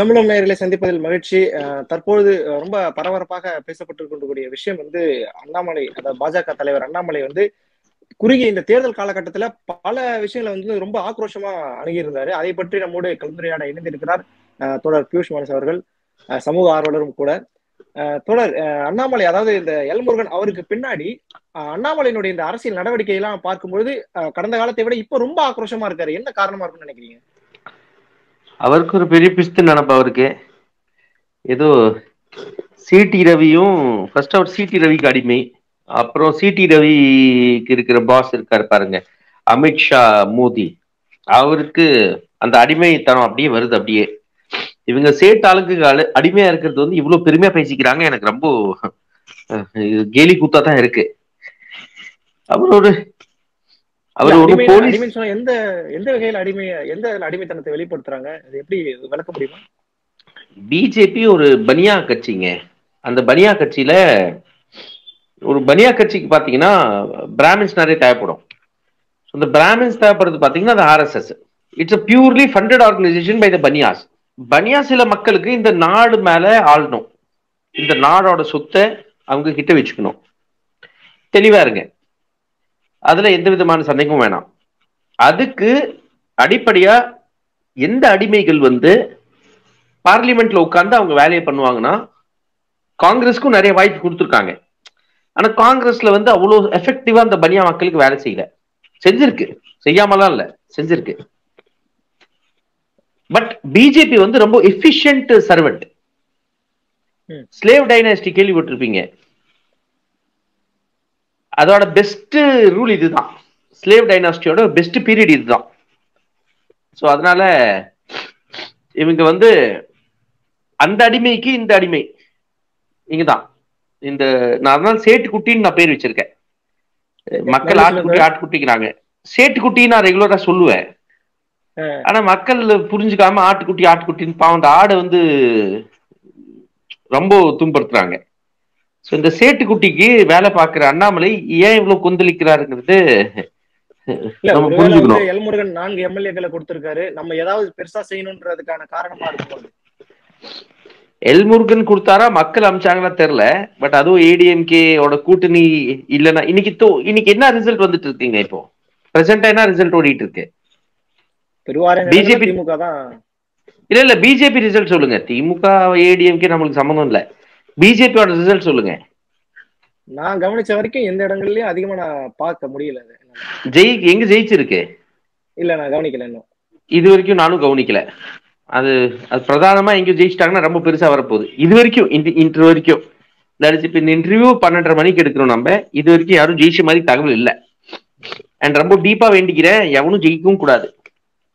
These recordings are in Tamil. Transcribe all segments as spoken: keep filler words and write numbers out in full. சமூகம் நேயர்களை சந்திப்பதில் மகிழ்ச்சி. தற்போது ரொம்ப பரபரப்பாக பேசப்பட்டிருக்கக்கூடிய விஷயம் வந்து அண்ணாமலை, அதாவது பாஜக தலைவர் அண்ணாமலை வந்து குறுகிய இந்த தேர்தல் காலகட்டத்துல பல விஷயங்களை வந்து ரொம்ப ஆக்ரோஷமா அணுகியிருந்தாரு. அதை பற்றி நம்மோடு கலந்துரையாட இணைந்திருக்கிறார் தோழர் பியூஷ் மனஸ் அவர்கள், சமூக ஆர்வலரும் கூட. தோழர் அண்ணாமலை, அதாவது இந்த எல்முருகன் அவருக்கு பின்னாடி அண்ணாமலையினுடைய இந்த அரசியல் நடவடிக்கை எல்லாம் பார்க்கும்பொழுது கடந்த காலத்தை விட இப்ப ரொம்ப ஆக்ரோஷமா இருக்காரு. என்ன காரணமா இருக்குன்னு நினைக்கிறீங்க? அவருக்கு ஒரு பெரிய பிஸ்து நினப்பா. அவருக்கு ஏதோ சிடி ரவியும் ஃபர்ஸ்ட் அவர் சிடி ரவிக்கு அடிமை, அப்புறம் சிடி ரவிக்கு இருக்கிற பாஸ் இருக்காரு பாருங்க அமித்ஷா மோடி, அவருக்கு அந்த அடிமைத்தனம் அப்படியே வருது. அப்படியே இவங்க சேட் ஆளுக்கு அடிமையா இருக்கிறது வந்து இவ்வளவு பெருமையா பேசிக்கிறாங்க. எனக்கு ரொம்ப கேலி கூத்தா தான் இருக்கு. அவர் ஒரு பிஜேபி ஒரு பனியா கட்சிங்க. அந்த பனியா கட்சியில ஒரு பனியா கட்சிக்கு பாத்தீங்கன்னா பிராமின்ஸ் நிறைய தேவைப்படும். அந்த பிராமின்ஸ் தேவைப்படுறது பாத்தீங்கன்னா அது RSS. It's a purely funded organisation by the Banias. பனியாசில மக்களுக்கு இந்த நாடு மேல ஆளணும், இந்த நாடோட சொத்தை அவங்க கிட்ட வச்சுக்கணும். தெளிவா இருங்க, அதுல எந்த விதமான சந்தேகமும் வேணாம். அதுக்கு அடிப்படையா எந்த அடிமைகள் வந்து பார்லிமெண்ட்ல உட்கார்ந்து அவங்க வேலையை பண்ணுவாங்கன்னா, காங்கிரஸ்க்கும் நிறைய வாய்ப்பு கொடுத்துருக்காங்க. ஆனா காங்கிரஸ்ல வந்து அவ்வளவு எஃபெக்டிவா அந்த பனியா மக்களுக்கு வேலை செய்யல. செஞ்சிருக்கு, செய்யாமலாம் இல்ல, செஞ்சிருக்கு. பட் பிஜேபி வந்து ரொம்ப எஃபிஷியன்ட் சர்வெண்ட். ஸ்லேவ் டைனாஸ்டி கேள்விப்பட்டிருப்பீங்க, அதோட பெஸ்ட் ரூல் இதுதான். ஸ்லேவ் டைனாஸ்டியோட பெஸ்ட் பீரியட் இதுதான். ஸோ அதனால இவங்க வந்து அந்த அடிமைக்கு இந்த அடிமை இங்க தான். இந்த நான் அதனால சேட்டுக்குட்டின்னு நான் பேர் வச்சிருக்கேன். மக்கள் ஆட்டுக்குட்டி ஆட்டுக்குட்டிக்கிறாங்க. சேட்டுக்குட்டின்னு நான் ரெகுலரா சொல்லுவேன், ஆனா மக்கள் புரிஞ்சுக்காம ஆட்டுக்குட்டி ஆட்டுக்குட்டின்னு பாவம் அந்த ஆடை வந்து ரொம்ப துன்படுத்துறாங்க. ஸோ இந்த சேட்டுக்குட்டிக்கு வேலை பார்க்குற அண்ணாமலை ஏன் இவ்வளவு கொந்தளிக்கிறாருங்கிறது எல்முருகன் நான்கு எம்எல்ஏக்களை கொடுத்திருக்காரு. நம்ம ஏதாவது பெருசா செய்யணும்ன்றதுக்கான காரணமா இருக்கும். எல்முருகன் கொடுத்தாரா மக்கள் அமிச்சாங்களா தெரியல. பட் அதுவும் ஏடிஎம்கே ஓட கூட்டணி இல்லைன்னா இன்னைக்கு தோ இன்னைக்கு என்ன ரிசல்ட் வந்துட்டு இருக்கீங்க? இப்போ பிரசன்டா என்ன ரிசல்ட் ஓடிட்டு இருக்கு? பிஜேபி திமுக தான். இல்ல இல்ல பிஜேபி ரிசல்ட் சொல்லுங்க, திமுக ஏடிஎம்கே நம்மளுக்கு சம்மந்தம் இல்லை. பிஜேபியோட ரிசல்ட் சொல்லுங்க. நான் கவனிச்ச வரைக்கும் எந்த இடங்கள்லயும் அதிகமா நான் பார்க்க முடியல. ஜெயி எங்க ஜெயிச்சிருக்கு இல்ல நான் கவனிக்கல, இன்னும் இது வரைக்கும் நானும் கவனிக்கல. அது அது பிரதானமா எங்க ஜெயிச்சிட்டாங்கன்னா ரொம்ப பெருசா வரப்போகுது. இது வரைக்கும் இன்று வரைக்கும் இப்ப இந்த இன்டர்வியூ பன்னெண்டரை மணிக்கு எடுக்கிறோம் நம்ம. இது வரைக்கும் யாரும் ஜெயிச்ச மாதிரி தகவல் இல்லை. அண்ட் ரொம்ப டீப்பா வேண்டிக்கிறேன், எவனும் ஜெயிக்கவும் கூடாது.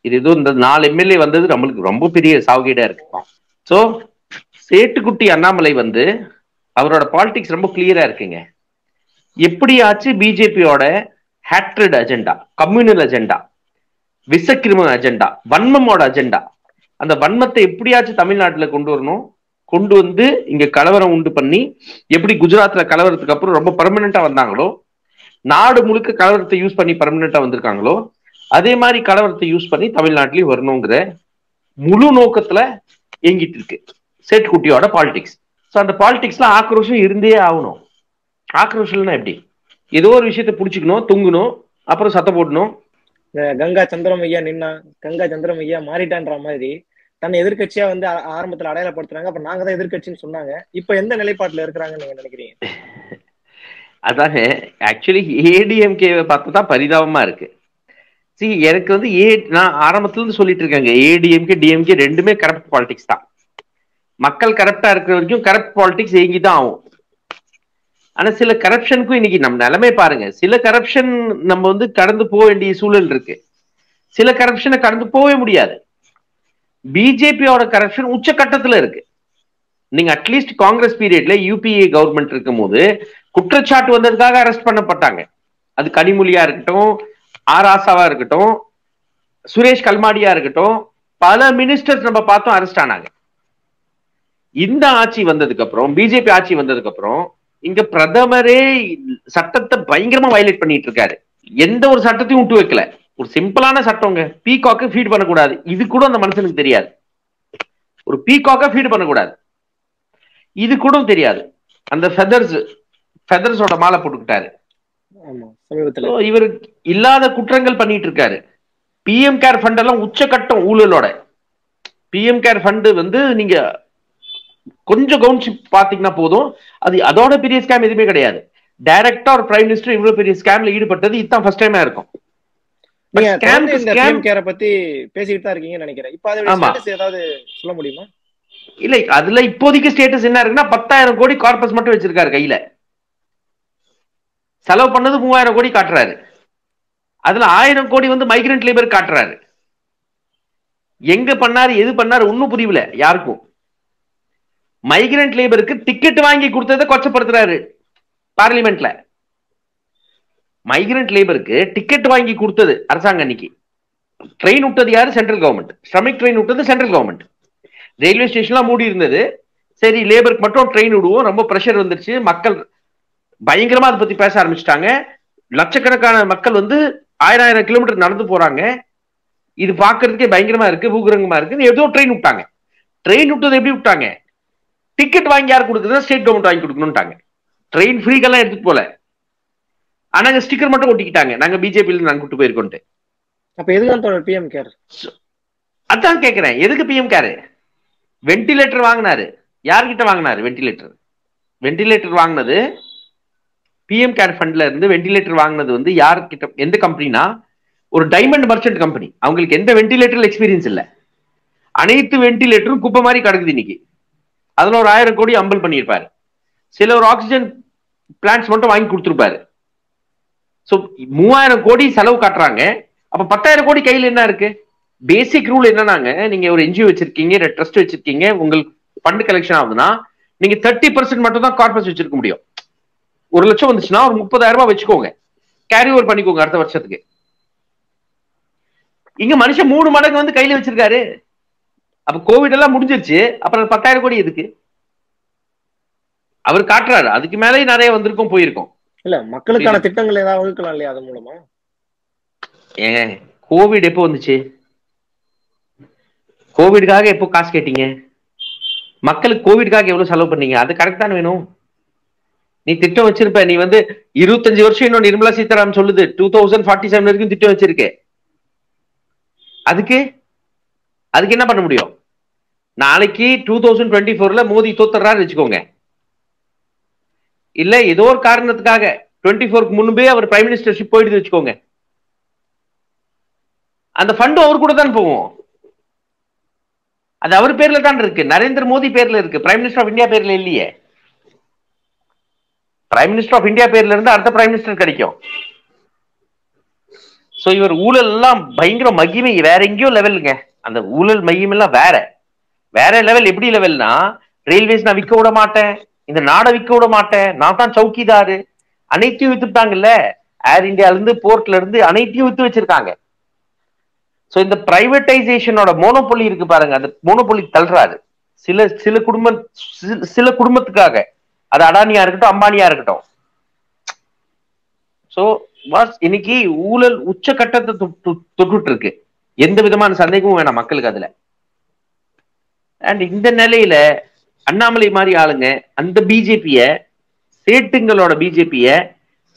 இது ஏதோ இந்த நாலு எம்எல்ஏ வந்தது நம்மளுக்கு ரொம்ப பெரிய சாவுகேடா இருக்கும். ஸோ சேட்டுக்குட்டி அண்ணாமலை வந்து அவரோட பாலிடிக்ஸ் ரொம்ப கிளியரா இருக்குங்க. எப்படியாச்சு பிஜேபியோட ஹேட்ரட் அஜெண்டா, கம்யூனல் அஜெண்டா, விசக்கிரிம அஜெண்டா, வன்மமோட அஜெண்டா, அந்த வன்மத்தை எப்படியாச்சும் தமிழ்நாட்டில் கொண்டு வரணும். கொண்டு வந்து இங்க கலவரம் உண்டு பண்ணி, எப்படி குஜராத்ல கலவரத்துக்கு அப்புறம் ரொம்ப பர்மனண்டா வந்தாங்களோ, நாடு முழுக்க கலவரத்தை யூஸ் பண்ணி பர்மனண்டா வந்திருக்காங்களோ, அதே மாதிரி கலவரத்தை யூஸ் பண்ணி தமிழ்நாட்டிலையும் வரணுங்கிற முழு நோக்கத்துல இயங்கிட்டு இருக்கு சேட்டுக்குட்டியோட பாலிடிக்ஸ். ஸோ அந்த பாலிடிக்ஸ்லாம் ஆக்ரோஷம் இருந்தே ஆகணும். ஆக்ரோஷம்னா எப்படி? ஏதோ ஒரு விஷயத்த பிடிச்சிக்கணும், தூங்கணும், அப்புறம் சத்த போடணும். கங்கா சந்திரம் ஐயா நின்னா கங்கா சந்திரம் ஐயா மாறிட்டான்ற மாதிரி தன்னை எதிர்கட்சியா வந்து ஆரம்பத்தில் அடையாளப்படுத்துறாங்க. அப்புறம் நாங்க தான் எதிர்கட்சின்னு சொன்னாங்க. இப்போ எந்த நிலைப்பாட்டில் இருக்கிறாங்கன்னு நீங்க நினைக்கிறீங்க? அதாங்க ஆக்சுவலி ஏடிஎம்கேவை பார்த்தா தான் பரிதாபமா இருக்கு. சரி, எனக்கு வந்து ஏ நான் ஆரம்பத்துல இருந்து சொல்லிட்டு இருக்காங்க, ஏடிஎம்கே டிஎம்கே ரெண்டுமே கரப்ட் பாலிடிக்ஸ் தான். மக்கள் கரெக்டா இருக்கிற வரைக்கும் கரெக்ட் பாலிடிக்ஸ் எங்கி தான் ஆகும். ஆனா சில கரப்ஷனுக்கும் இன்னைக்கு நம்ம நிலைமை பாருங்க. சில கரப்ஷன் நம்ம வந்து கடந்து போக வேண்டிய சூழல் இருக்கு, சில கரப்ஷனை கடந்து போகவே முடியாது. பிஜேபியோட கரப்ஷன் உச்சகட்டத்துல இருக்கு. நீங்க அட்லீஸ்ட் காங்கிரஸ் பீரியட்ல யூபிஏ கவர்மெண்ட் இருக்கும் போது குற்றச்சாட்டு வந்ததுக்காக அரெஸ்ட் பண்ணப்பட்டாங்க. அது கனிமொழியா இருக்கட்டும், ஆர் ஆசாவா இருக்கட்டும், சுரேஷ் கல்மாடியா இருக்கட்டும், பல மினிஸ்டர்ஸ் நம்ம பார்த்தோம் அரெஸ்ட் ஆனாங்க. இந்த ஆட்சி வந்ததுக்கு அப்புறம், பிஜேபி ஆட்சி வந்ததுக்கு அப்புறம் இங்க பிரதமரே சட்டத்தை பயங்கரமா வயலேட் பண்ணிட்டு இருக்காரு. எந்த ஒரு சட்டத்தையும் விட்டு வைக்கல. ஒரு சிம்பிளான சட்டங்க, பீகாக்கு ஃபீட் பண்ணக்கூடாது, இது கூட அந்த மனுஷனுக்கு தெரியாது. ஒரு பீகாக்க ஃபீட் பண்ண கூடாது. இது கூட தெரியாது. அந்த ஃபெதர்ஸ் ஃபெதர்ஸோட மாலை போட்டுக்கிட்டாரு. இவர் இல்லாத குற்றங்கள் பண்ணிட்டு இருக்காரு. பிஎம் கேர் ஃபண்ட் எல்லாம் உச்சக்கட்டம் ஊழலோட. பிஎம் கேர் ஃபண்டு வந்து நீங்க கொஞ்சம் கவுன்சி பாத்தீங்கன்னா போதும், அது அதோட பெரிய ஸ்கேம் எதுவுமே கிடையாது. டைரக்டா ஒரு பிரைம் மினிஸ்டர் இவ்வளவு பெரிய ஸ்கேம்ல ஈடுபட்டது இதுதான் ஃபர்ஸ்ட் டைமா இருக்கும். இல்ல அதுல இப்போதைக்கு ஸ்டேட்டஸ் என்ன இருக்குன்னா பத்தாயிரம் கோடி கார்பஸ் மட்டும் வச்சிருக்காரு கையில. செலவு பண்ணது மூவாயிரம் கோடி காட்டுறாரு. அதுல ஆயிரம் கோடி வந்து மைக்ரண்ட் லேபர் காட்டுறாரு. எங்க பண்ணாரு எது பண்ணாரு ஒன்னும் புரியல யாருக்கும். மைக்ரண்ட் லேபருக்கு டிக்கெட் வாங்கி கொடுத்ததை கொச்சப்படுத்துறாரு பார்லிமெண்ட்ல. மைக்ரண்ட் லேபருக்கு டிக்கெட் வாங்கி கொடுத்தது அரசாங்கம். அன்னைக்கு ட்ரெயின் விட்டது யாரு? Central government. ஸ்ரமிக் ட்ரெயின் விட்டது சென்ட்ரல் கவர்மெண்ட். ரயில்வே ஸ்டேஷன்லாம் மூடி இருந்தது. சரி லேபருக்கு மட்டும் ட்ரெயின் விடுவோம், ரொம்ப ப்ரெஷர் வந்துருச்சு. மக்கள் பயங்கரமா அதை பத்தி பேச ஆரம்பிச்சுட்டாங்க. லட்சக்கணக்கான மக்கள் வந்து ஆயிரம் ஆயிரம் கிலோமீட்டர் நடந்து போறாங்க. இது பாக்குறதுக்கே பயங்கரமா இருக்கு, பூகரங்கமா இருக்கு. ஏதோ ட்ரெயின் விட்டாங்க. ட்ரெயின் விட்டது எப்படி விட்டாங்க? டிக்கெட் வாங்கி யார் கொடுக்குறதா? ஸ்டேட் கவர்மெண்ட் வாங்கி கொடுக்கணும்ட்டாங்க. ட்ரெயின் ஃப்ரீக்கெல்லாம் எடுத்துட்டு போல. ஆனா நாங்க ஸ்டிக்கர் மட்டும் ஒட்டிக்கிட்டாங்க, நாங்க பிஜேபியில நாங்க கூட்டு போயிருக்கோம். அப்ப எதுக்கு பிஎம் கேர்? அதான் கேக்குறேன், எதுக்கு பிஎம் கேர்? வெண்டிலேட்டர் வாங்கினாரு. யார்கிட்ட வாங்கினாரு வெண்டிலேட்டர்? வெண்டிலேட்டர் வாங்கினது பிஎம் கேர் ஃபண்ட்ல இருந்து. வெண்டிலேட்டர் வாங்கினது வந்து யார்கிட்ட? எந்த கம்பெனினா ஒரு டைமண்ட் மர்ச்சன்ட் கம்பெனி. அவங்களுக்கு எந்த வெண்டிலேட்டர் எக்ஸ்பீரியன்ஸ் இல்ல. அனைத்து வெண்டிலேட்டரும் குப்பை மாதிரி கிடக்குது இன்னைக்கு. அதுல ஒரு ஆயிரம் கோடி அம்பல் பண்ணியிருப்பாரு. சில ஒரு ஆக்சிஜன் பிளான்ட்ஸ் மட்டும் வாங்கி கொடுத்துருப்பாரு. ஸோ மூவாயிரம் கோடி செலவு காட்டுறாங்க. அப்ப பத்தாயிரம் கோடி கையில் என்ன இருக்கு? பேசிக் ரூல் என்னன்னாங்க, நீங்க ஒரு என்ஜிஓ வச்சிருக்கீங்க, ட்ரஸ்ட் வச்சிருக்கீங்க, உங்களுக்கு ஃபண்டு கலெக்ஷன் ஆகுதுன்னா நீங்க தேர்ட்டி பர்சன்ட் மட்டும் தான் கார்பஸ் வச்சிருக்க முடியும். ஒரு லட்சம் வந்துச்சுன்னா ஒரு முப்பதாயிரம் ரூபாய் வச்சுக்கோங்க, கேரி ஓவர் பண்ணிக்கோங்க அடுத்த வருஷத்துக்கு. இங்க மனுஷன் மூணு மடங்கு வந்து கையில வச்சிருக்காரு. அப்ப கோவிட் எல்லாம் முடிஞ்சிருச்சு, அப்புறம் பத்தாயிரம் கோடி எதுக்கு? அவர் காட்டுறாரு. அதுக்கு மேலே நிறைய வந்திருக்கும் போயிருக்கோம். இல்ல மக்களுக்கான திட்டங்கள் ஏதாவது வகுக்கலாம் இல்லையா? அது மூலமா ஏங்க கோவிட் எப்போ வந்துச்சு? கோவிடுக்காக எப்போ காசு கேட்டீங்க? மக்களுக்கு கோவிடுக்காக எவ்வளவு செலவு பண்ணீங்க? அது கரெக்ட் தான் வேணும். நீ திட்டம் வச்சிருப்ப. நீ வந்து இருபத்தஞ்சு வருஷம் இன்னொரு நிர்மலா சீதாராமன் சொல்லுது டூ தௌசண்ட் ஃபார்ட்டி செவன் வரைக்கும் திட்டம் வச்சிருக்க. அதுக்கு அதுக்கு என்ன பண்ண முடியும்? நாளைக்கு டூ தௌசண்ட் டுவெண்ட்டி ஃபோர்ல மோடி தோத்துறாரு வச்சுக்கோங்க, இல்ல ஏதோ ஒரு காரணத்துக்காக டுவெண்ட்டி ஃபோருக்கு முன்பே அவர் பிரைம் மினிஸ்டர்ஷிப் போயிடுது வச்சுக்கோங்க, அந்த ஃபண்டு அவர் கூட தான் போவோம். அது அவர் பேர்ல தான் இருக்கு, நரேந்திர மோடி பேர்ல இருக்கு, பிரைம் மினிஸ்டர் ஆஃப் இந்தியா பேர்ல இல்லையே. பிரைம் மினிஸ்டர் ஆஃப் இந்தியா பேர்ல இருந்து அடுத்த பிரைம் மினிஸ்டர் கிடைக்கும். சோ இவர் ஊழல் எல்லாம் பயங்கர மகிமை வேற எங்கேயோ லெவலுங்க. அந்த ஊழல் மகிமை எல்லாம் வேற வேற லெவல். எப்படி லெவல்னா ரயில்வேஸ் நான் விற்க விட மாட்டேன், இந்த நாட விற்க விட மாட்டேன், நான் தான் சவுக்கிதாரு. அனைத்தையும் வித்துட்டாங்கல்ல, ஏர் இந்தியால இருந்து போர்ட்ல இருந்து அனைத்தையும் வித்து வச்சிருக்காங்க. சோ இந்த பிரைவேட்டைசேஷனோட மோனோபொலி இருக்கு பாருங்க, அந்த மோனோபொலி தள்ளுறாரு. சில சில குடும்ப சில குடும்பத்துக்காக, அது அடானியா இருக்கட்டும் அம்பானியா இருக்கட்டும். சோ வாஸ் இன்னைக்கு ஊழல் உச்சக்கட்டத்தை தொட்டுட்டு இருக்கு. எந்த விதமான சந்தேகமும் வேணாம் மக்களுக்கு அதுல. அண்ட் இந்த நிலையில அண்ணாமலை மாதிரி ஆளுங்க அந்த பிஜேபிய, சேட்டுங்களோட பிஜேபிய,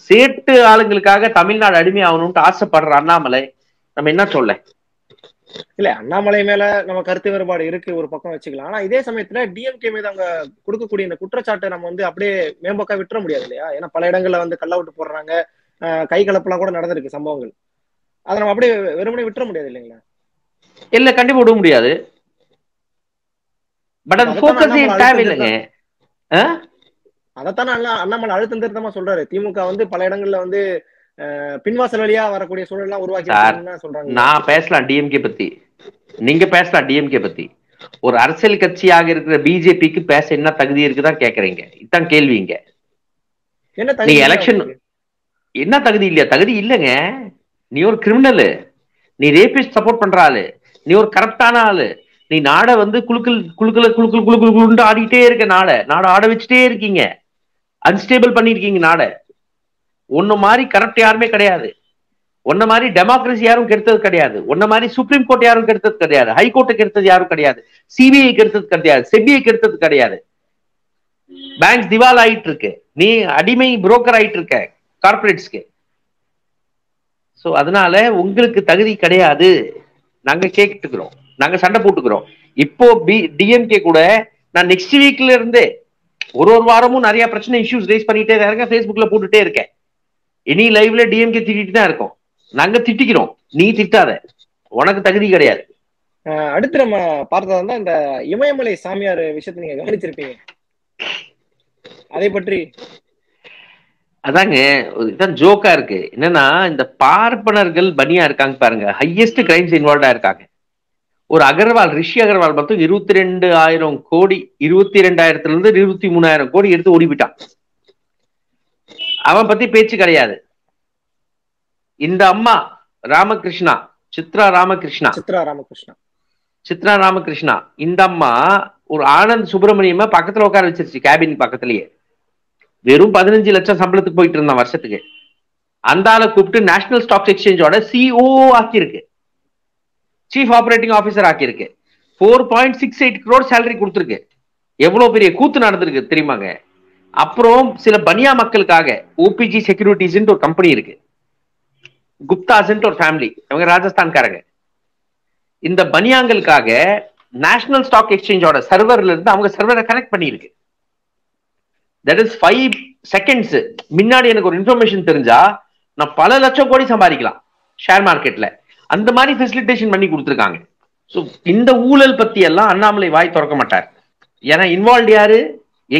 சேட்டு ஆளுங்களுக்காக தமிழ்நாடு அடிமை ஆகணும்னு ஆசைப்படுற அண்ணாமலை நம்ம என்ன சொல்ல? இல்ல அண்ணாமலை மேல நம்ம கருத்து வேறுபாடு இருக்கு ஒரு பக்கம் வச்சுக்கலாம். ஆனா இதே சமயத்துல டிஎம்கே மீது அவங்க கொடுக்கக்கூடிய இந்த குற்றச்சாட்டை நம்ம வந்து அப்படியே மேம்போக்கா விட்டுற முடியாது இல்லையா? ஏன்னா பல இடங்கள்ல வந்து கள்ள விட்டு போடுறாங்க, கை கலப்பெல்லாம் கூட நடந்திருக்கு சம்பவங்கள். அதை நம்ம அப்படியே வெறுமனே விட்டுற முடியாது இல்லைங்களா? இல்ல கண்டிப்பா விட முடியாது. பட் அது ஃபோக்கஸ் தேவையில்லைங்க. அதத்தான அண்ணாமலை அழுத்தம் திருத்தமா சொல்றாரு, திமுக வந்து பல இடங்கள்ல வந்து பின்வாசல் வழியா வரக்கூடிய சூழல்லாம் உருவாக்கி சொல்றாங்க. நான் பேசலாம் டிஎம்கே பத்தி, நீங்க பேசலாம் டிஎம்கே பத்தி. ஒரு அரசியல் கட்சியாக இருக்கிற பிஜேபிக்கு பேச என்ன தகுதி இருக்குதான் கேக்குறீங்க, இதுதான் கேள்விங்க. நீ எலெக்ஷன் என்ன தகுதி இல்லையா? தகுதி இல்லைங்க. நீ ஒரு கிரிமினலு, நீ ரேபிஸ்ட் சப்போர்ட் பண்ற ஆளு, நீ ஒரு கரப்டான ஆளு, நீ நாட வந்து குழுக்கள் குழுக்கள குழுக்கள் குழுக்கள் குழுண்டு ஆடிட்டே இருக்க. நாட நாட ஆட வச்சுட்டே இருக்கீங்க, அன்ஸ்டேபிள் பண்ணிருக்கீங்க நாட. ஒன்னு மாதிரி கரெக்ட் யாருமே கிடையாது. ஒன்ன மாதிரி டெமோக்ரசி யாரும் கெடுத்தது கிடையாது, ஒன்ன மாதிரி சுப்ரீம் கோர்ட் யாரும் கெடுத்தது கிடையாது, ஹைகோர்ட்டை கெடுத்தது யாரும் கிடையாது, சிபிஐ கெடுத்தது கிடையாது, செபிஐ கெடுத்தது கிடையாது. பேங்க் திவால் ஆயிட்டு இருக்கு, நீ அடிமை புரோக்கர் ஆயிட்டு இருக்க கார்பரேட்ஸ்க்கு. சோ அதனால உங்களுக்கு தகுதி கிடையாது, நாங்க கேட்டுக்கிறோம், நாங்க சண்டை போட்டுக்கிறோம். இப்போ பி டிஎம்கே கூட நான் நெக்ஸ்ட் வீக்ல இருந்து ஒரு ஒரு வாரமும் நிறைய பிரச்சனை இஷ்யூஸ் ரேஸ் பண்ணிட்டே தான் இருக்கேன், ஃபேஸ்புக்ல போட்டுட்டே இருக்கேன். இனி லைவ்ல டிஎம்கே திட்டிட்டு தான் இருக்கோம், நாங்க திட்டிக்கிறோம், நீ திட்டாத, உனக்கு தகுதி கிடையாது. அடுத்து நம்ம பார்த்ததான் இந்த இமயமலை சாமியார் விஷயத்தை நீங்க கவனிச்சிருப்பீங்க, அதை பற்றி. அதாங்க ஜோக்கா இருக்கு என்னன்னா, இந்த பார்ப்பனர்கள் பனியா இருக்காங்க பாருங்க, ஹையஸ்ட் கிரைம்ஸ் இன்வால்வா இருக்காங்க. ஒரு அகர்வால் ரிஷி அகர்வால் மட்டும் இருபத்தி ரெண்டு ஆயிரம் கோடி இருபத்தி ரெண்டாயிரத்துல இருந்து இருபத்தி மூணாயிரம் கோடி எடுத்து ஓடிவிட்டான். அவன் பத்தி பேச்சு கிடையாது. இந்த அம்மா ராமகிருஷ்ணா, சித்ரா ராமகிருஷ்ணா, சித்ரா ராமகிருஷ்ணா சித்ரா ராமகிருஷ்ணா இந்த அம்மா ஒரு ஆனந்த் சுப்பிரமணியமா பக்கத்துல உட்கார வச்சிருச்சு, கேபின் பக்கத்துலயே. வெறும் பதினஞ்சு லட்சம் சம்பளத்துக்கு போயிட்டு இருந்தான் வருஷத்துக்கு. அந்த ஆளை கூப்பிட்டு நேஷனல் ஸ்டாக் எக்ஸ்சேஞ்சோட சிஓ ஆக்கியிருக்கு, சீஃப் ஆபரேட்டிங் ஆபிசர் ஆக்கியிருக்கு, four point six eight crore salary கொடுத்துருக்கு. எவ்வளவு பெரிய கூத்து நடந்திருக்கு தெரியுமாங்க. அப்புறம் சில பனியா மக்களுக்காக ஓபிஜி செக்யூரிட்டிஸ் ஒரு கம்பெனி இருக்கு, குப்தாஸ் ஒரு ஃபேமிலி, அவங்க ராஜஸ்தான்காரங்க. இந்த பனியாங்களுக்காக நேஷனல் ஸ்டாக் எக்ஸ்சேஞ்சோட சர்வர்ல இருந்து அவங்க சர்வரை கனெக்ட் பண்ணிருக்கு. தட் இஸ் ஃபைவ் செகண்ட்ஸ் முன்னாடி எனக்கு ஒரு இன்ஃபர்மேஷன் தெரிஞ்சா நான் பல லட்சம் கோடி சம்பாதிக்கலாம் ஷேர் மார்க்கெட்ல. அந்த மாதிரி ஃபெசிலிட்டேஷன் பண்ணி கொடுத்துருக்காங்க. ஸோ இந்த ஊழல் பத்தி எல்லாம் அண்ணாமலை வாய் திறக்க மாட்டார். ஏன்னா இன்வால்வ் யாரு,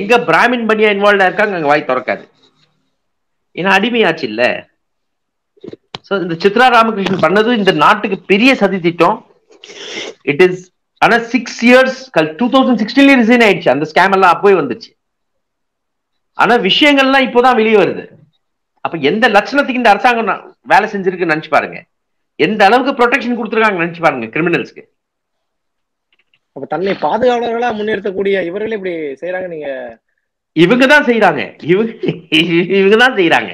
எங்க பிராமின் பனியா இன்வால்வ் இருக்காங்க அங்க வாய் திறக்காது, ஏன்னா அடிமையாச்சு இல்ல. ஸோ இந்த சித்ரா ராமகிருஷ்ணன் பண்ணது இந்த நாட்டுக்கு பெரிய சதி திட்டம். இட் இஸ் ஆனா சிக்ஸ் இயர்ஸ் டூ தௌசண்ட் சிக்ஸ்டீன்ல ரிசைன் ஆயிடுச்சு, அந்த ஸ்கேம் எல்லாம் அப்பவே வந்துச்சு. ஆனா விஷயங்கள்லாம் இப்போதான் வெளியே வருது. அப்ப எந்த லட்சணத்துக்கு இந்த அரசாங்கம் வேலை செஞ்சிருக்கு நினைச்சு பாருங்க, எந்த அளவுக்கு ப்ரொடெக்ஷன் கொடுத்துருக்காங்க நினைச்சு பாருங்க கிரிமினல்ஸ்க்கு. அப்ப தன்னை பாதுகாவலர்களா முன்னேற்றக்கூடிய இவர்களே இப்படி செய்யறாங்க. நீங்க இவங்கதான் செய்யறாங்க, இவங்க இவங்கதான் செய்யறாங்க.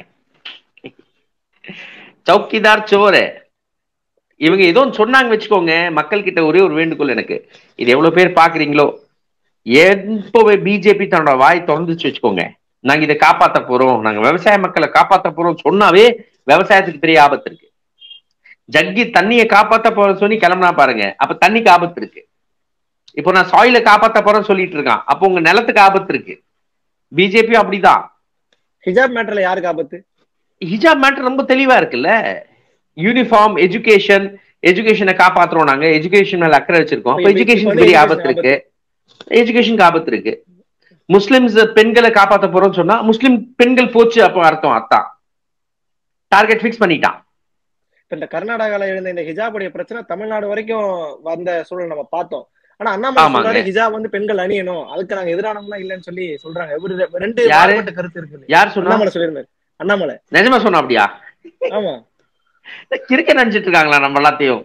சௌக்கிதார் சோறு இவங்க ஏதோ சொன்னாங்க வச்சுக்கோங்க. மக்கள் கிட்ட ஒரே ஒரு வேண்டுகோள் எனக்கு, இது எவ்வளவு பேர் பாக்குறீங்களோ, எப்பவே பிஜேபி தன்னோட வாய் திறந்துச்சு வச்சுக்கோங்க, நாங்க இதை காப்பாற்ற போறோம், நாங்க விவசாய மக்களை காப்பாற்ற போறோம் சொன்னாவே விவசாயத்துக்கு பெரிய ஆபத்து இருக்கு. ஜக்கி தண்ணியை காப்பாற்ற போறோம் சொல்லி கிளம்புனா பாருங்க, அப்ப தண்ணிக்கு ஆபத்து இருக்கு. இப்போ நான் சாயில காப்பாற்ற போறேன்னு சொல்லிட்டு இருக்கான், அப்போ உங்க நிலத்துக்கு ஆபத்து இருக்கு. பிஜேபி அப்படிதான். ஹிஜாப் மேட்டர்ல யாருக்கு ஆபத்து? ஹிஜாப் மேட்டர் ரொம்ப தெளிவா இருக்குல்ல, யூனிஃபார்ம் எஜுகேஷன், எஜுகேஷனை காப்பாத்துறோம் நாங்க, எஜுகேஷன் மேல அக்கறை வச்சிருக்கோம், அப்போ எஜுகேஷனுக்கு பெரிய ஆபத்து இருக்கு, எஜுகேஷனுக்கு ஆபத்து இருக்கு. முஸ்லிம்ஸ் பெண்களை காப்பாற்ற போறோம்னு சொன்னா முஸ்லிம் பெண்கள் போச்சு, அப்போ அர்த்தம் அதான் டார்கெட் பிக்ஸ் பண்ணிட்டான். இந்த கர்நாடகால இருந்த இந்த ஹிஜாப் உடைய பிரச்சனை தமிழ்நாடு வரைக்கும் வந்த சூழல் நம்ம பார்த்தோம். ஆனா அண்ணாமலை ஹிஜாப் வந்து பெண்கள் அணியணும், அதுக்கு நாங்க எதிரானவங்களா இல்லன்னு சொல்லி சொல்றாங்க. ரெண்டு யார்கிட்ட கருத்து இருக்கு, யார் சொன்னாமலை சொல்லியிருந்தாரு, அண்ணாமலை நிஜமா சொன்னா அப்படியா? ஆமா, கிரிக்கெட் நினைச்சிட்டு இருக்காங்களா நம்ம எல்லாத்தையும்?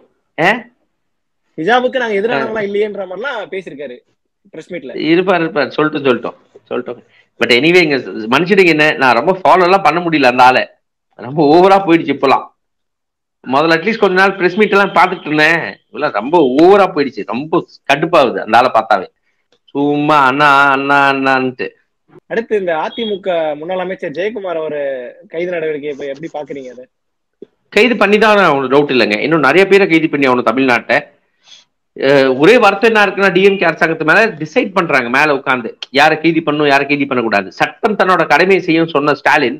ஹிஜாபுக்கு நாங்க எதிரானவங்களா இல்லையன்ற மாதிரிலாம் பேசியிருக்காரு பிரஸ் மீட்ல. இருப்பார் இருப்பார் சொல்லிட்டு சொல்லிட்டோம் சொல்லிட்டோம் பட் எனிவே இங்க மனுஷனுக்கு என்ன, நான் ரொம்ப ஃபாலோ எல்லாம் பண்ண முடியல, அந்த ஆளை ரொம்ப ஓவரா போயிடுச்சு இப்பெல்லாம். முதல்ல அட்லீஸ்ட் கொஞ்ச நாள் பிரஸ் மீட் எல்லாம் பாத்துட்டு இருந்தேன், இவ்வளவு ரொம்ப ஓவரா போயிடுச்சு, ரொம்ப கடுப்பாகுது அந்த ஆளை பார்த்தாவே, சும்மா அண்ணா அண்ணா அண்ணான்ட்டு. அடுத்து இந்த அதிமுக முன்னாள் அமைச்சர் ஜெயக்குமார் அவர் கைது நடவடிக்கையை எப்படி பாக்குறீங்க? அதை கைது பண்ணிதான் டவுட் இல்லைங்க, இன்னும் நிறைய பேரை கைது பண்ணி அவனு தமிழ்நாட்டை. ஒரே வருத்தம் என்ன இருக்குன்னா, டிஎம்கே அரசாங்கத்து மேல டிசைட் பண்றாங்க மேல உட்காந்து யாரை கைது பண்ணும் யாரை கைது பண்ணக்கூடாது. சட்டம் தன்னோட கடமையை செய்யும் சொன்ன ஸ்டாலின்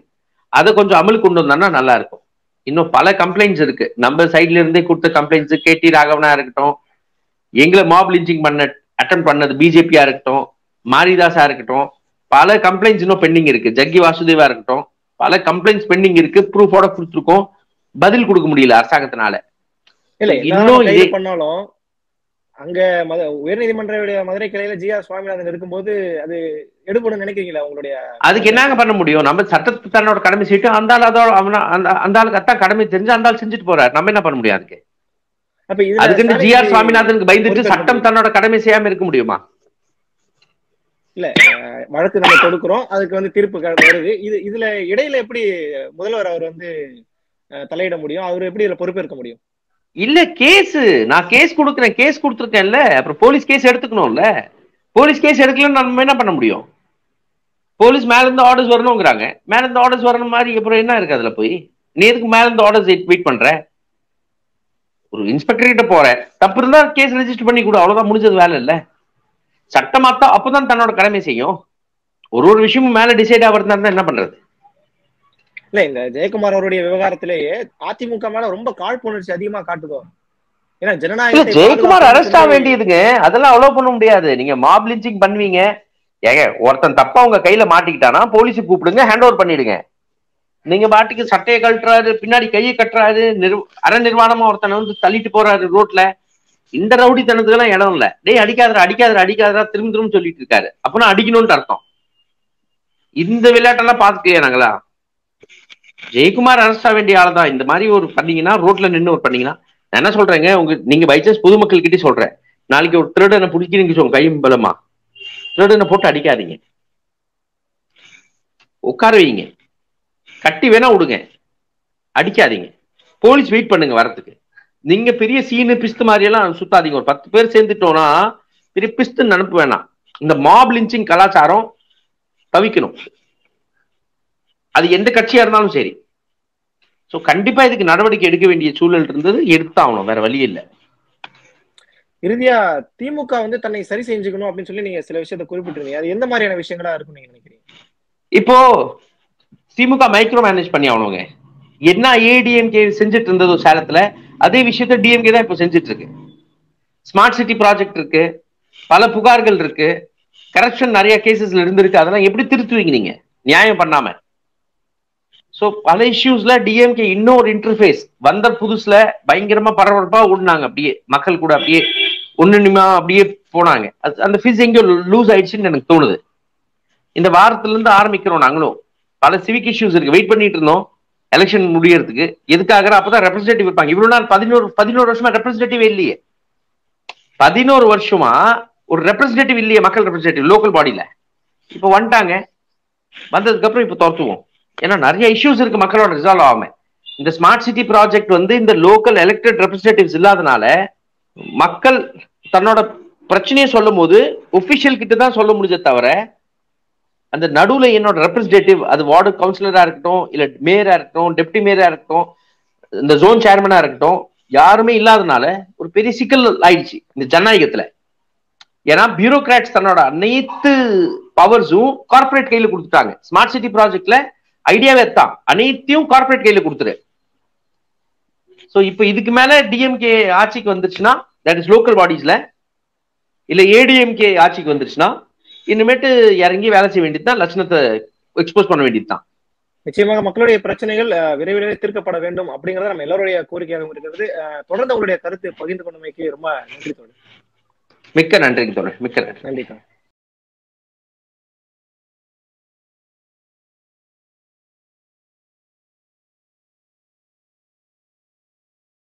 அதை கொஞ்சம் அமலுக்கு கொண்டு வந்தான்னா நல்லா இருக்கும். இன்னும் பல கம்ப்ளைண்ட்ஸ் இருக்கு நம்ம சைட்ல இருந்தே கொடுத்த கம்ப்ளைண்ட்ஸ், கே டி ராகவனா இருக்கட்டும், எங்களை மாப் லிஞ்சிங் பண்ண அட்டம் பண்ணது பிஜேபியா இருக்கட்டும், மாரிதாஸா இருக்கட்டும், பல கம்ப்ளைண்ட்ஸ் இன்னும் பெண்டிங் இருக்கு, ஜக்கி வாசுதேவா இருக்கட்டும், பல கம்ப்ளைண்ட்ஸ் பெண்டிங் இருக்கு, ப்ரூஃபோட கொடுத்துருக்கோம், பதில் கொடுக்க முடியல அரசாங்கத்தினால. இல்ல இன்னும் இது பண்ணாலும் அங்க உயர்நீதிமன்ற மதுரை கிளையில ஜி ஆர் சுவாமிநாதன் இருக்கும்போது அது எடுபடும் நினைக்கிறீங்களா உங்களுடைய? அதுக்கு என்னங்க பண்ண முடியும், நம்ம சட்டத்து தன்னோட கடமை செய்யிட்டு அந்த ஆளுக்கு அத்தான் கடமை தெரிஞ்சு அந்த ஆள் செஞ்சுட்டு போறாரு, நம்ம என்ன பண்ண முடியும் அதுக்கு? அதுக்கு ஜி ஆர் சுவாமிநாதனுக்கு பயந்துட்டு சட்டம் தன்னோட கடமை செய்யாம இருக்க முடியுமா? இல்ல வழக்கு நம்ம கொடுக்கிறோம், அதுக்கு வந்து தீர்ப்பு வருது. இது இதுல இடையில எப்படி முதல்வர் அவர் வந்து தலையிட முடியும்? அவர் எப்படி இதுல பொறுப்பேற்க முடியும்? இல்ல கேஸ் நான் கேஸ் கொடுக்குறேன், கேஸ் கொடுத்துருக்கேன்ல, அப்புறம் போலீஸ் கேஸ் எடுத்துக்கணும்ல. போலீஸ் கேஸ் எடுக்கலன்னு நம்ம என்ன பண்ண முடியும்? போலீஸ் மேல இருந்து ஆர்டர்ஸ் வரணுங்கிறாங்க, மேல இருந்து ஆர்டர்ஸ் வரணும் மாதிரி அப்புறம் என்ன இருக்கு அதுல? போய் நீ எதுக்கு மேல இருந்து ஆர்டர்ஸ் வெயிட் பண்ற? ஒரு இன்ஸ்பெக்டர் கிட்ட போற, தப்பு இருந்தா கேஸ் ரெஜிஸ்டர் பண்ணி கூட, அவ்வளவுதான், முடிஞ்சது வேலை. இல்ல சட்டமாத்தா அப்பதான் தன்னோட கடமை செய்யும். ஒரு ஒரு விஷயமும் மேல டிசைட் ஆகிறதுனா இருந்தா என்ன பண்றது? இல்ல இந்த ஜெயக்குமார் அவருடைய விவகாரத்திலேயே அதிமுக மேல ரொம்ப காழ்ப்புணர்ச்சி அதிகமா காட்டுதோ. ஏன்னா ஜனநாயகம், ஜெயக்குமார் அரெஸ்ட் ஆக வேண்டியதுங்க, அதெல்லாம் அலோ பண்ண முடியாது. நீங்க மாப் லிஞ்சிங் பண்ணுவீங்க ஏங்க, ஒருத்தன் தப்பா உங்க கையில மாட்டிக்கிட்டானா போலீஸு கூப்பிடுங்க, ஹேண்ட் ஓவர் பண்ணிடுங்க. நீங்க பாட்டுக்கு சட்டையை கட்டுறாரு, பின்னாடி கையை கட்டுறாரு, அரை நிர்வாணமா ஒருத்தனை வந்து தள்ளிட்டு போறாரு ரோட்ல. இந்த ரவுடி தனத்துக்கெல்லாம் இடம் இல்லை. டேய் அடிக்காதரா அடிக்காதரா அடிக்காதரா திரும்ப திரும்ப சொல்லிட்டு இருக்காரு, அப்பனா அடிக்கணும்னு அர்த்தம். இந்த விளையாட்டெல்லாம் பாத்துக்கலையா நாங்களா? ஜெயக்குமார் அரெஸ்ட் ஆக வேண்டிய ஆள் தான். இந்த மாதிரி ஒரு பண்ணீங்கன்னா, ரோட்ல நின்று ஒரு பண்ணீங்கன்னா, நான் என்ன சொல்றேங்க, உங்க நீங்க பைசான்ஸ் பொதுமக்கள் கிட்டே சொல்றேன், நாளைக்கு ஒரு திருடனை பிடிக்கிறீங்க சொல்லுங்க, கையும் பலமா திருடனை போட்டு அடிக்காதீங்க, உட்கார வைங்க, கட்டி வேணா விடுங்க, அடிக்காதீங்க. போலீஸ் வெயிட் பண்ணுங்க வரத்துக்கு. நீங்க பெரிய சீனு பிஸ்து மாதிரி எல்லாம் சுத்தாதீங்க. ஒரு பத்து பேர் சேர்ந்துட்டோம்னா பெரிய பிஸ்துன்னு நினப்பு வேணாம். இந்த மாப் லிஞ்சிங் கலாச்சாரம் தவிக்கணும், அது எந்த கட்சியா இருந்தாலும் சரி. சோ கண்டிப்பா இதுக்கு நடவடிக்கை எடுக்க வேண்டிய சூழல் இருந்தது, எடுத்தாகணும், வேற வழி இல்லை. இறுதியா திமுக வந்து தன்னை சரி செஞ்சுக்கணும் அப்படின்னு சொல்லி நீங்க சில விஷயத்த குறிப்பிட்டிருந்தீங்க, அது எந்த மாதிரியான விஷயங்களா இருக்கும் நீங்க நினைக்கிறீங்க? இப்போ திமுக மைக்ரோ மேனேஜ் பண்ணி ஆகணுங்க. என்ன ஏடிஎம்கே செஞ்சுட்டு இருந்ததோ சேலத்துல, அதே விஷயத்த டிஎம்கே தான் இப்போ செஞ்சுட்டு இருக்கு. ஸ்மார்ட் சிட்டி ப்ராஜெக்ட் இருக்கு, பல புகார்கள் இருக்கு, கரப்ஷன் நிறைய கேசஸ்ல இருந்திருக்கு, அதெல்லாம் எப்படி திருத்துவீங்க நீங்க நியாயம் பண்ணாம? ஸோ பல இஷ்யூஸ்ல டிஎம்கே இன்னும் ஒரு இன்டர்ஃபேஸ் வந்த புதுசுல பயங்கரமா பரபரப்பா ஓடினாங்க, அப்படியே மக்கள் கூட அப்படியே ஒண்ணுமா அப்படியே போனாங்க. அந்த ஃபிஸ் எங்கேயோ லூஸ் ஆயிடுச்சுன்னு எனக்கு தோணுது. இந்த வாரத்துல இருந்து ஆரம்பிக்கிறோம் நாங்களும், பல சிவிக் இஷ்யூஸ் இருக்கு, வெயிட் பண்ணிட்டு இருந்தோம் எலெக்ஷன் முடியறதுக்கு. எதுக்காக? அப்பதான் ரெப்ரஸன்டேட்டிவ் இருப்பாங்க. இவ்வளவு நாள் பதினோரு பதினோரு வருஷமா ரெப்ரஸன்டேட்டிவ் இல்லையே, பதினோரு வருஷமா ஒரு ரெப்ரஸன்டேட்டிவ் இல்லையே, மக்கள் ரெப்ரஸன்டேட்டிவ் லோக்கல் பாடியில. இப்போ வந்துட்டாங்க, வந்ததுக்கு அப்புறம் இப்போ தோர்த்துவோம். ஏன்னா நிறைய இஷ்யூஸ் இருக்கு மக்களோட ரிசால்வ் ஆகாம. இந்த ஸ்மார்ட் சிட்டி ப்ராஜெக்ட் வந்து இந்த லோக்கல் எலெக்டட் ரெப்ரஸன்டேட்டிவ்ஸ் இல்லாதனால மக்கள் தன்னோட பிரச்சனையை சொல்லும் போது ஒபிஷியல் கிட்ட தான் சொல்ல முடிஞ்ச தவிர, அந்த நடுவில் என்னோட ரெப்ரஸன்டேட்டிவ், அது வார்டு கவுன்சிலராக இருக்கட்டும், இல்லை மேயராக இருக்கட்டும், டெப்டி மேயராக இருக்கட்டும், இந்த ஜோன் சேர்மனாக இருக்கட்டும், யாருமே இல்லாதனால ஒரு பெரிய சிக்கல் ஆயிடுச்சு இந்த ஜனநாயகத்தில். ஏன்னா பியூரோக்ராட்ஸ் தன்னோட அனைத்து பவர்ஸும் கார்பரேட் கையில் கொடுத்துட்டாங்க. ஸ்மார்ட் சிட்டி ப்ராஜெக்ட்ல ஐடியாவே தான், அனைத்தையும் கார்பரேட் கையில் கொடுத்துரு. ஸோ இப்போ இதுக்கு மேலே டிஎம்கே ஆட்சிக்கு வந்துருச்சுன்னா, தட் இஸ் லோக்கல் பாடிஸ்ல, இல்லை ஏடிஎம்கே ஆட்சிக்கு வந்துருச்சுன்னா இனிமேட்டு இறங்கி வேலை செய்ய வேண்டியதுதான், லட்சணத்தை எக்ஸ்போஸ் பண்ண வேண்டியதுதான். நிச்சயமாக மக்களுடைய பிரச்சனைகள் விரைவில் தீர்க்கப்பட வேண்டும் அப்படிங்கறத நம்ம எல்லாருடைய கோரிக்கையாகவும் இருக்கிறது. தொடர்ந்து உங்களுடைய கருத்து பகிர்ந்து கொண்டமைக்கு ரொம்ப நன்றி தோழர். மிக்க நன்றி தோழர், மிக்க நன்றி.